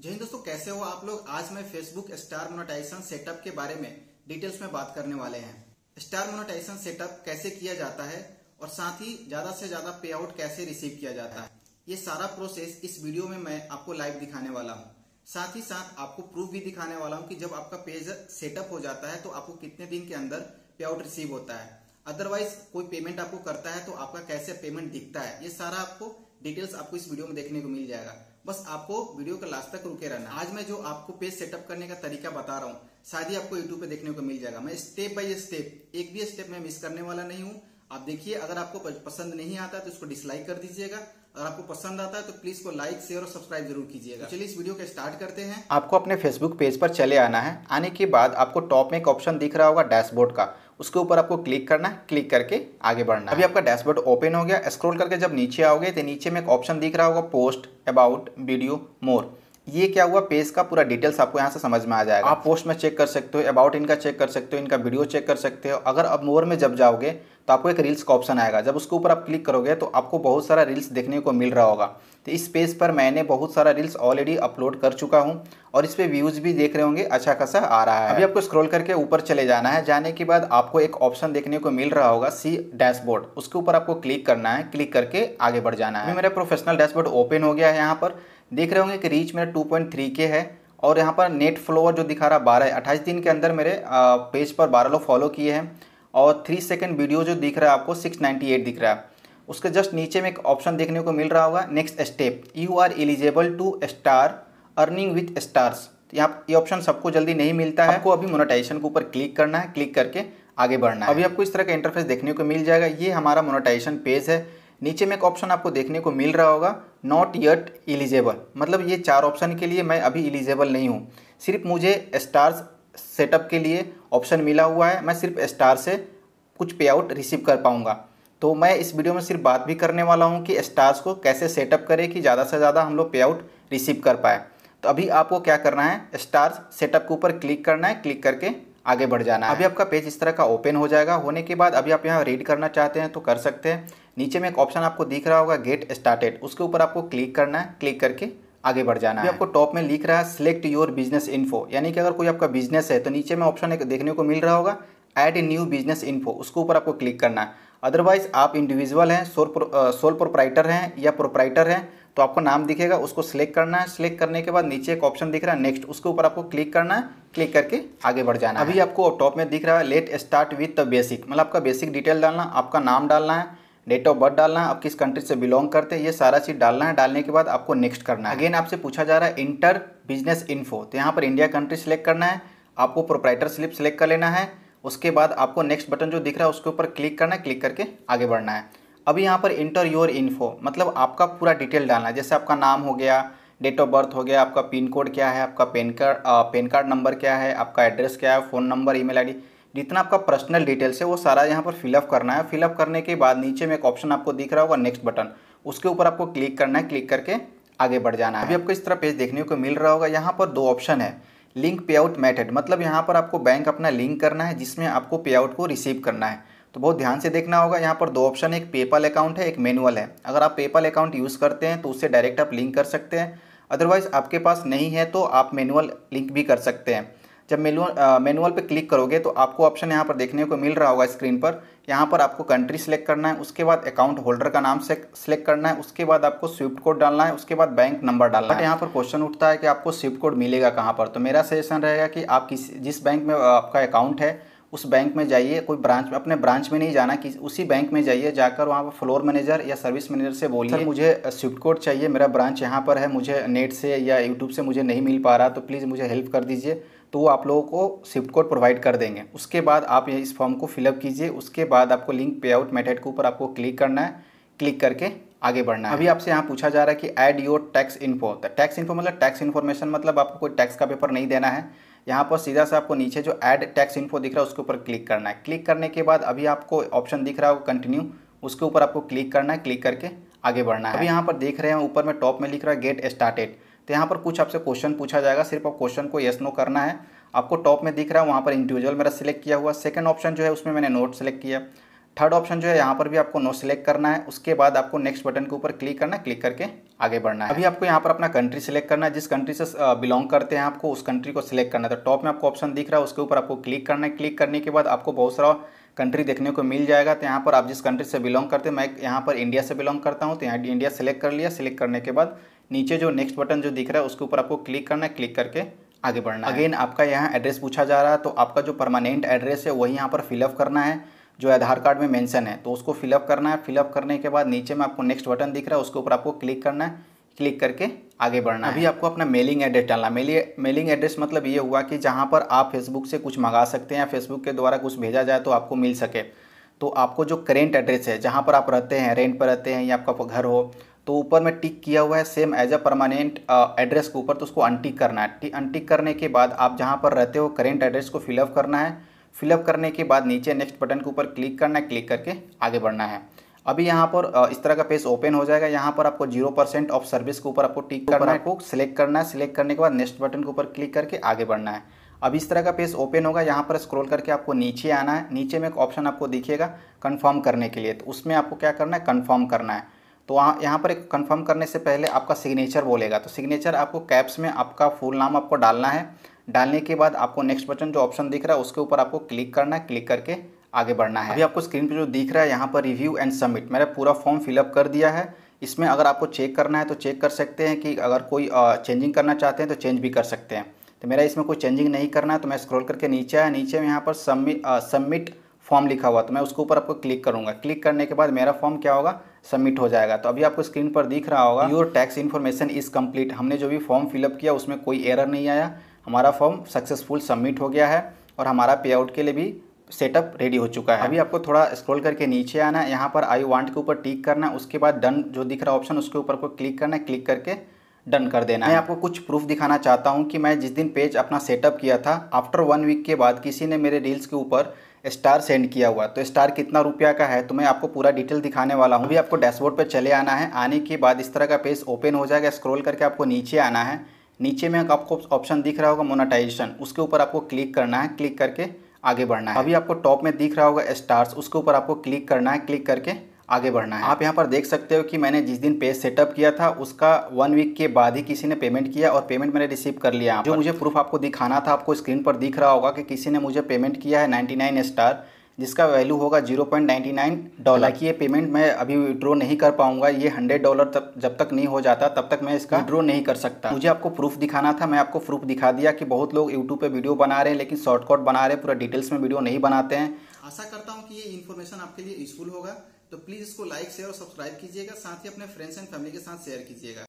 जय हिंद दोस्तों, कैसे हो आप लोग। आज मैं फेसबुक स्टार मोनेटाइजेशन सेटअप के बारे में डिटेल्स में बात करने वाले हैं। स्टार मोनेटाइजेशन सेटअप कैसे किया जाता है और साथ ही ज्यादा से ज्यादा पे आउट कैसे रिसीव किया जाता है, ये सारा प्रोसेस इस वीडियो में मैं आपको लाइव दिखाने वाला हूँ। साथ ही साथ आपको प्रूफ भी दिखाने वाला हूँ कि जब आपका पेज सेटअप हो जाता है तो आपको कितने दिन के अंदर पे आउट रिसीव होता है, अदरवाइज कोई पेमेंट आपको करता है तो आपका कैसे पेमेंट दिखता है, ये सारा आपको डिटेल्स आपको इस वीडियो में देखने को मिल जाएगा। बस आपको वीडियो का लास्ट तक रुके रहना। आज मैं जो आपको पेज सेटअप करने का तरीका बता रहा हूँ, शायद ही आपको यूट्यूब पे देखने को मिल जाएगा। मैं स्टेप बाय स्टेप, एक भी स्टेप मैं मिस करने वाला नहीं हूँ। आप देखिए, अगर आपको पसंद नहीं आता तो इसको डिसलाइक कर दीजिएगा, अगर आपको पसंद आता है तो प्लीज को लाइक, शेयर और सब्सक्राइब जरूर कीजिएगा। चलिए इस वीडियो को स्टार्ट करते हैं। आपको अपने फेसबुक पेज पर चले आना है। आने के बाद आपको टॉप में एक ऑप्शन दिख रहा होगा डैशबोर्ड का, उसके ऊपर आपको क्लिक करना है, क्लिक करके आगे बढ़ना है। अभी आपका डैशबोर्ड ओपन हो गया। स्क्रॉल करके जब नीचे आओगे तो नीचे में एक ऑप्शन दिख रहा होगा पोस्ट, अबाउट, वीडियो, मोर। ये क्या हुआ, पेज का पूरा डिटेल्स आपको यहाँ से समझ में आ जाएगा। आप पोस्ट में चेक कर सकते हो, अबाउट इनका चेक कर सकते हो, इनका वीडियो चेक कर सकते हो। अगर अब मोर में जब जाओगे तो आपको एक रील्स का ऑप्शन आएगा। जब उसके ऊपर आप क्लिक करोगे तो आपको बहुत सारा रील्स देखने को मिल रहा होगा। तो इस पेज पर मैंने बहुत सारा रील्स ऑलरेडी अपलोड कर चुका हूँ और इस पर व्यूज़ भी देख रहे होंगे, अच्छा खासा आ रहा है। अभी आपको स्क्रॉल करके ऊपर चले जाना है। जाने के बाद आपको एक ऑप्शन देखने को मिल रहा होगा सी डैशबोर्ड, उसके ऊपर आपको क्लिक करना है, क्लिक करके आगे बढ़ जाना है। मेरा प्रोफेशनल डैशबोर्ड ओपन हो गया है। यहाँ पर देख रहे होंगे कि रीच मेरा 2.3K है और यहाँ पर नेट फॉलोअर जो दिखा रहा 28 दिन के अंदर मेरे पेज पर 12 लोग फॉलो किए हैं और 3 सेकंड वीडियो जो दिख रहा है आपको 698 दिख रहा है। उसके जस्ट नीचे में एक ऑप्शन देखने को मिल रहा होगा next step, you are eligible to star earning with stars. यहाँ ये ऑप्शन सबको जल्दी नहीं मिलता है। आपको अभी मोनेटाइजेशन के ऊपर क्लिक करना है, क्लिक करके आगे बढ़ना है। अभी आपको इस तरह का इंटरफेस देखने को मिल जाएगा। ये हमारा मोनेटाइजेशन पेज है। नीचे में एक ऑप्शन आपको देखने को मिल रहा होगा नॉट येट एलिजिबल, मतलब ये 4 ऑप्शन के लिए मैं अभी एलिजिबल नहीं हूँ। सिर्फ मुझे स्टार्स सेटअप के लिए ऑप्शन मिला हुआ है, मैं सिर्फ स्टार से कुछ पे आउट रिसीव कर पाऊँगा। तो मैं इस वीडियो में सिर्फ बात भी करने वाला हूँ कि स्टार्स को कैसे सेटअप करें कि ज़्यादा से ज़्यादा हम लोग पे आउट रिसीव कर पाए। तो अभी आपको क्या करना है, स्टार्स सेटअप के ऊपर क्लिक करना है, क्लिक करके आगे बढ़ जाना है। अभी आपका पेज इस तरह का ओपन हो जाएगा। होने के बाद अभी आप यहाँ रीड करना चाहते हैं तो कर सकते हैं। नीचे में एक ऑप्शन आपको दिख रहा होगा गेट स्टार्टेड, उसके ऊपर आपको क्लिक करना है, क्लिक करके आगे बढ़ जाना है। आपको टॉप में लिख रहा है सिलेक्ट योर बिजनेस इन्फो, यानी कि अगर कोई आपका बिजनेस है तो नीचे में ऑप्शन एक देखने को मिल रहा होगा ऐड न्यू बिजनेस इन्फो, उसके ऊपर आपको क्लिक करना है। अदरवाइज आप इंडिविजुअल हैं, सोल प्रोप्राइटर हैं या प्रोप्राइटर हैं तो आपको नाम दिखेगा, उसको सिलेक्ट करना है। सिलेक्ट करने के बाद नीचे एक ऑप्शन दिख रहा है नेक्स्ट, उसके ऊपर आपको क्लिक करना है, क्लिक करके आगे बढ़ जाना है। अभी आपको टॉप में दिख रहा है let start with the basic, मतलब आपका बेसिक डिटेल डालना, आपका नाम डालना है, डेट ऑफ बर्थ डालना है, आप किस कंट्री से बिलोंग करते हैं, ये सारा चीज़ डालना है। डालने के बाद आपको नेक्स्ट करना है। अगेन आपसे पूछा जा रहा है इंटर बिजनेस इन्फो, तो यहाँ पर इंडिया कंट्री सेलेक्ट करना है, आपको प्रोप्राइटर स्लिप सेलेक्ट कर लेना है। उसके बाद आपको नेक्स्ट बटन जो दिख रहा है उसके ऊपर क्लिक करना है, क्लिक करके आगे बढ़ना है। अभी यहाँ पर इंटर योर इन्फो, मतलब आपका पूरा डिटेल डालना है, जैसे आपका नाम हो गया, डेट ऑफ बर्थ हो गया, आपका पिन कोड क्या है, आपका पेन कार्ड नंबर क्या है, आपका एड्रेस क्या है, फ़ोन नंबर, ईमेल आईडी, जितना आपका पर्सनल डिटेल्स है वो सारा यहाँ पर फिलअप करना है। फिलअप करने के बाद नीचे में एक ऑप्शन आपको दिख रहा होगा नेक्स्ट बटन, उसके ऊपर आपको क्लिक करना है, क्लिक करके आगे बढ़ जाना है। अभी आपको इस तरह पेज देखने को मिल रहा होगा। यहाँ पर 2 ऑप्शन है लिंक पे आउट मैथड, मतलब यहाँ पर आपको बैंक अपना लिंक करना है जिसमें आपको पे आउट को रिसीव करना है। तो बहुत ध्यान से देखना होगा। यहाँ पर 2 ऑप्शन है, एक पेपाल अकाउंट है, एक मैनुअल है। अगर आप पेपाल अकाउंट यूज़ करते हैं तो उससे डायरेक्ट आप लिंक कर सकते हैं, अदरवाइज आपके पास नहीं है तो आप मैनुअल लिंक भी कर सकते हैं। जब मैनुअल पे क्लिक करोगे तो आपको ऑप्शन यहाँ पर देखने को मिल रहा होगा स्क्रीन पर। यहाँ पर आपको कंट्री सेलेक्ट करना है, उसके बाद अकाउंट होल्डर का नाम सेलेक्ट करना है, उसके बाद आपको स्विफ्ट कोड डालना है, उसके बाद बैंक नंबर डालना है। बट यहाँ पर क्वेश्चन उठता है कि आपको स्विफ्ट कोड मिलेगा कहाँ पर, तो मेरा सजेशन रहेगा कि आप जिस बैंक में आपका अकाउंट है उस बैंक में जाइए, कोई ब्रांच में, अपने ब्रांच में नहीं जाना, कि उसी बैंक में जाइए, जाकर वहाँ पर फ्लोर मैनेजर या सर्विस मैनेजर से बोलिए सर मुझे स्विफ्ट कोड चाहिए, मेरा ब्रांच यहाँ पर है, मुझे नेट से या यूट्यूब से मुझे नहीं मिल पा रहा तो प्लीज़ मुझे हेल्प कर दीजिए, तो वो आप लोगों को स्विफ्ट कोड प्रोवाइड कर देंगे। उसके बाद आप इस फॉर्म को फिलअप कीजिए। उसके बाद आपको लिंक पे आउट मेथड के ऊपर आपको क्लिक करना है, क्लिक करके आगे बढ़ना है। अभी आपसे यहाँ पूछा जा रहा है कि add your tax info, tax info मतलब टैक्स इन्फॉर्मेशन, मतलब आपको कोई टैक्स का पेपर नहीं देना है। यहाँ पर सीधा से आपको नीचे जो ऐड टैक्स इन्फो दिख रहा है उसके ऊपर क्लिक करना है। क्लिक करने के बाद अभी आपको ऑप्शन दिख रहा है कंटिन्यू, उसके ऊपर आपको क्लिक करना है, क्लिक करके आगे बढ़ना है। अभी यहाँ पर देख रहे हैं ऊपर में टॉप में लिख रहा है गेट स्टार्टेड, तो यहाँ पर कुछ आपसे क्वेश्चन पूछा जाएगा, सिर्फ आप क्वेश्चन को येस नो करना है। आपको टॉप में दिख रहा है वहाँ पर इंडिविजुअल मेरा सिलेक्ट किया हुआ, सेकंड ऑप्शन जो है उसमें मैंने नोट सेलेक्ट किया, थर्ड ऑप्शन जो है यहाँ पर भी आपको नो सिलेक्ट करना है। उसके बाद आपको नेक्स्ट बटन के ऊपर क्लिक करना है, क्लिक करके आगे बढ़ना है। अभी आपको यहाँ पर अपना कंट्री सिलेक्ट करना है, जिस कंट्री से बिलोंग करते हैं आपको उस कंट्री को सिलेक्ट करना है। तो टॉप में आपको ऑप्शन दिख रहा है, उसके ऊपर आपको क्लिक करना है। क्लिक करने के बाद आपको बहुत सारा कंट्री देखने को मिल जाएगा। तो यहाँ पर आप जिस कंट्री से बिलोंग करते हैं, मैं यहाँ पर इंडिया से बिलोंग करता हूँ, तो यहाँ इंडिया सेलेक्ट कर लिया। सिलेक्ट करने के बाद नीचे जो नेक्स्ट बटन जो दिख रहा है उसके ऊपर आपको क्लिक करना है, क्लिक करके आगे बढ़ना है। अगेन आपका यहाँ एड्रेस पूछा जा रहा है, तो आपका जो परमानेंट एड्रेस है वही यहाँ पर फिलअप करना है, जो आधार कार्ड में मेंशन है, तो उसको फिलअप करना है। फिलअप करने के बाद नीचे में आपको नेक्स्ट बटन दिख रहा है, उसके ऊपर आपको क्लिक करना है, क्लिक करके आगे बढ़ना है। अभी आपको अपना मेलिंग एड्रेस डालना है। मेलिंग एड्रेस मतलब ये हुआ कि जहाँ पर आप फेसबुक से कुछ मंगा सकते हैं या फेसबुक के द्वारा कुछ भेजा जाए तो आपको मिल सके। तो आपको जो करेंट एड्रेस है, जहाँ पर आप रहते हैं, रेंट पर रहते हैं या आपका घर हो, तो ऊपर में टिक किया हुआ है same as a permanent address के ऊपर, तो उसको अनटिक करना है। अनटिक करने के बाद आप जहाँ पर रहते हो करेंट एड्रेस को फिलअप करना है। फिलअप करने के बाद नीचे नेक्स्ट बटन के ऊपर क्लिक करना है, क्लिक करके आगे बढ़ना है। अभी यहाँ पर इस तरह का पेज ओपन हो जाएगा। यहाँ पर आपको 0% ऑफ सर्विस के ऊपर आपको टिक करना है, आपको सेलेक्ट करना है। सिलेक्ट करने के बाद नेक्स्ट बटन के ऊपर क्लिक करके आगे बढ़ना है। अब इस तरह का पेज ओपन होगा। यहाँ पर स्क्रॉल करके आपको नीचे आना है। नीचे में एक ऑप्शन आपको दिखेगा कन्फर्म करने के लिए, तो उसमें आपको क्या करना है, कन्फर्म करना है। तो यहाँ पर एक कन्फर्म करने से पहले आपका सिग्नेचर बोलेगा, तो सिग्नेचर आपको कैप्स में आपका फुल नाम आपको डालना है। डालने के बाद आपको नेक्स्ट बटन जो ऑप्शन दिख रहा है उसके ऊपर आपको क्लिक करना है, क्लिक करके आगे बढ़ना है। अभी आपको स्क्रीन पे जो दिख रहा है यहाँ पर रिव्यू एंड सबमिट, मैंने पूरा फॉर्म फिलअप कर दिया है। इसमें अगर आपको चेक करना है तो चेक कर सकते हैं कि अगर कोई चेंजिंग करना चाहते हैं तो चेंज भी कर सकते हैं। तो मेरा इसमें कोई चेंजिंग नहीं करना है, तो मैं स्क्रॉल करके नीचे आया। नीचे में यहाँ पर सबमिट फॉर्म लिखा हुआ, तो मैं उसके ऊपर आपको क्लिक करूँगा। क्लिक करने के बाद मेरा फॉर्म क्या होगा, सबमिट हो जाएगा। तो अभी आपको स्क्रीन पर दिख रहा होगा your tax information is complete. हमने जो भी फॉर्म फिलअप किया उसमें कोई एरर नहीं आया, हमारा फॉर्म सक्सेसफुल सबमिट हो गया है और हमारा पे आउट के लिए भी सेटअप रेडी हो चुका है। अभी आपको थोड़ा स्क्रॉल करके नीचे आना है। यहाँ पर आई वांट के ऊपर टिक करना है। उसके बाद डन जो दिख रहा ऑप्शन उसके ऊपर को क्लिक करना है, क्लिक करके डन कर देना है। मैं आपको कुछ प्रूफ दिखाना चाहता हूँ कि मैं जिस दिन पेज अपना सेटअप किया था, आफ्टर 1 वीक के बाद किसी ने मेरे रील्स के ऊपर स्टार सेंड किया हुआ, तो स्टार कितना रुपया का है, तो मैं आपको पूरा डिटेल दिखाने वाला हूँ। अभी आपको डैशबोर्ड पर चले आना है। आने के बाद इस तरह का पेज ओपन हो जाएगा। स्क्रॉल करके आपको नीचे आना है। नीचे में आपको ऑप्शन दिख रहा होगा मोनेटाइजेशन, उसके ऊपर आपको क्लिक करना है, क्लिक करके आगे बढ़ना है। अभी आपको टॉप में दिख रहा होगा स्टार्स, उसके ऊपर आपको क्लिक करना है, क्लिक करके आगे बढ़ना है। आप यहाँ पर देख सकते हो कि मैंने जिस दिन पेज सेटअप किया था उसका 1 वीक के बाद ही किसी ने पेमेंट किया और पेमेंट मैंने रिसीव कर लिया। जो मुझे प्रूफ आपको दिखाना था, आपको स्क्रीन पर दिख रहा होगा कि किसी ने मुझे पेमेंट किया है 99 स्टार, जिसका वैल्यू होगा $0.99। कि ये पेमेंट मैं अभी विड्रॉ नहीं कर पाऊंगा, ये $100 तक जब तक नहीं हो जाता तब तक मैं इसका विड्रॉ नहीं कर सकता। मुझे आपको प्रूफ दिखाना था, मैं आपको प्रूफ दिखा दिया कि बहुत लोग यूट्यूब पे वीडियो बना रहे हैं लेकिन शॉर्टकट बना रहे हैं, पूरा डिटेल्स में वीडियो नहीं बनाते हैं। आशा करता हूँ कि ये इन्फॉर्मेशन आपके लिए यूजफुल होगा, तो प्लीज़ इसको लाइक शेयर और सब्सक्राइब कीजिएगा, साथ ही अपने फ्रेंड्स एंड फैमिली के साथ शेयर कीजिएगा।